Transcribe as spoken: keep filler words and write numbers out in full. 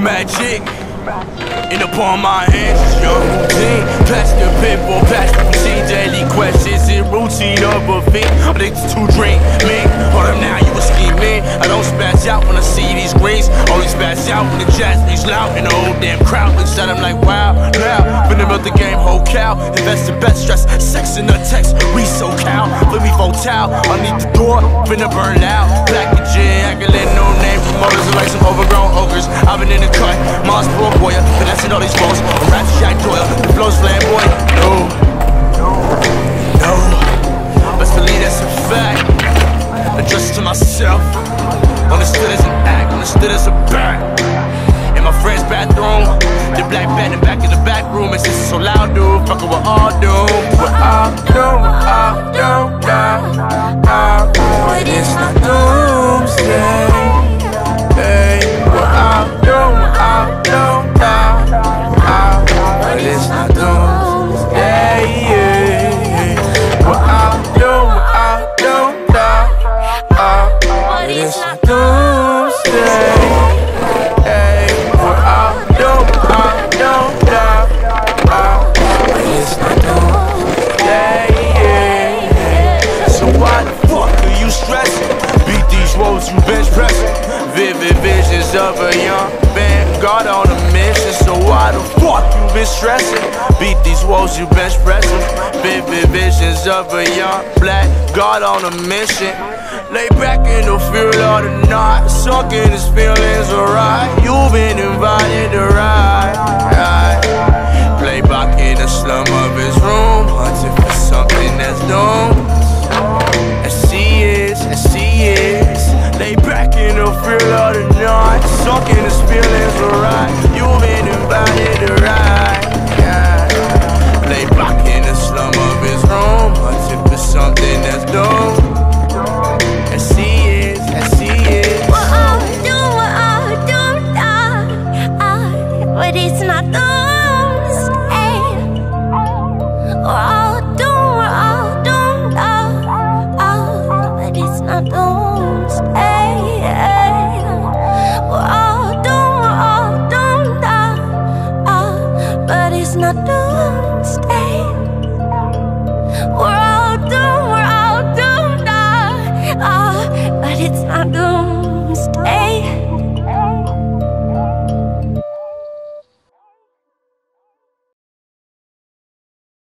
Magic in upon my answers, young routine. Pass the pinball, pass the machine. Daily questions in routine of a fiend. I think it's too drink, me. Hold up now, you a scheming. I don't spaz out when I see these greens. Only spaz out when the jazz beats loud. And the whole damn crowd looks at them like wow, loud. Finna melt the game, whole cow. Invest in best stress, sex in the text. We so cow, let me vocal. I need the door, finna burn loud. Black and gin, I can let no name from others. Like some overgrown ogres. I've been in the cut, Mars broke boy, finessing all these balls. A rap Jack Doyle, the flow's flamboyant. No, no, best believe that's a fact. Addressed to myself, understood as an act, understood as a back. In my friend's bathroom, the black band and back in the back room. It's just so loud, dude. Fuckin' what all do, what I do, I do, I, I, I, it's my doomsday. Hey, what I do, I do, I, I, I, it's my doomsday. Hey, yeah, what I do, I do, I, I, it's my doomsday. You bench pressing vivid visions of a young man, God on a mission. So why the fuck you been stressing? Beat these walls, you bench pressing vivid visions of a young black God on a mission. Lay back in the field of the night, sucking his feelings, alright. You've been invited to ride, right? Play back in the slum of his room, hunting for something that's known.